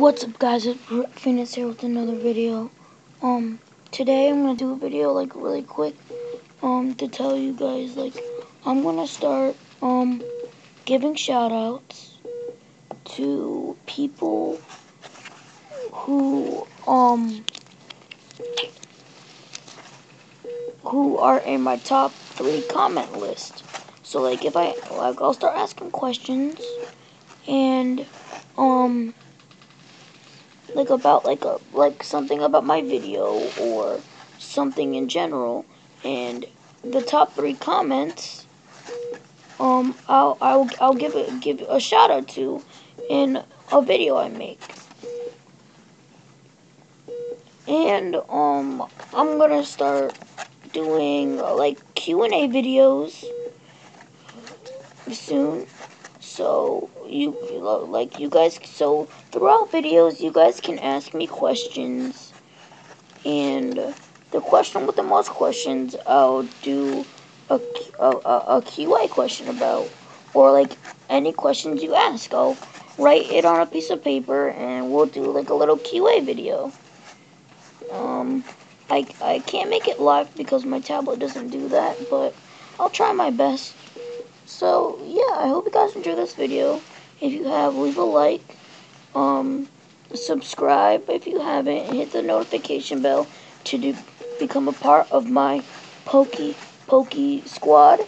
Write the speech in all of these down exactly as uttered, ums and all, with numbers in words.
What's up, guys? It's Phoenix here with another video. Um, today I'm gonna do a video like really quick. Um, to tell you guys, like, I'm gonna start um giving shout outs to people who um who are in my top three comment list. So like, if I like, I'll start asking questions and um. like about like a like something about my video or something in general, and the top three comments um I'll I'll I'll give a give a shout out to in a video I make. And um I'm gonna start doing like Q and A videos soon. So you like you guys so throughout videos you guys can ask me questions, and the question with the most questions I'll do a, a, a Q A question about, or like any questions you ask, I'll write it on a piece of paper and we'll do like a little Q A video. Um, I, I can't make it live because my tablet doesn't do that, but I'll try my best. So, yeah, I hope you guys enjoyed this video. If you have, leave a like, um, subscribe if you haven't, and hit the notification bell to do, become a part of my Poke, Poke Squad.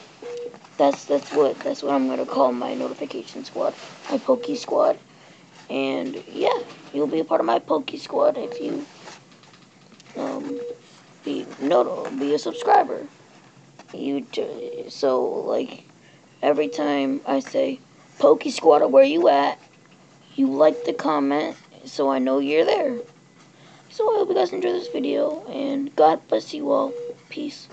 That's, that's, what, that's what I'm going to call my notification squad, my Poke Squad. And, yeah, you'll be a part of my Poke Squad if you um, be, no, be a subscriber. You So, like... every time I say, Poke Squatter, where you at? You like the comment, so I know you're there. So I hope you guys enjoy this video, and God bless you all. Peace.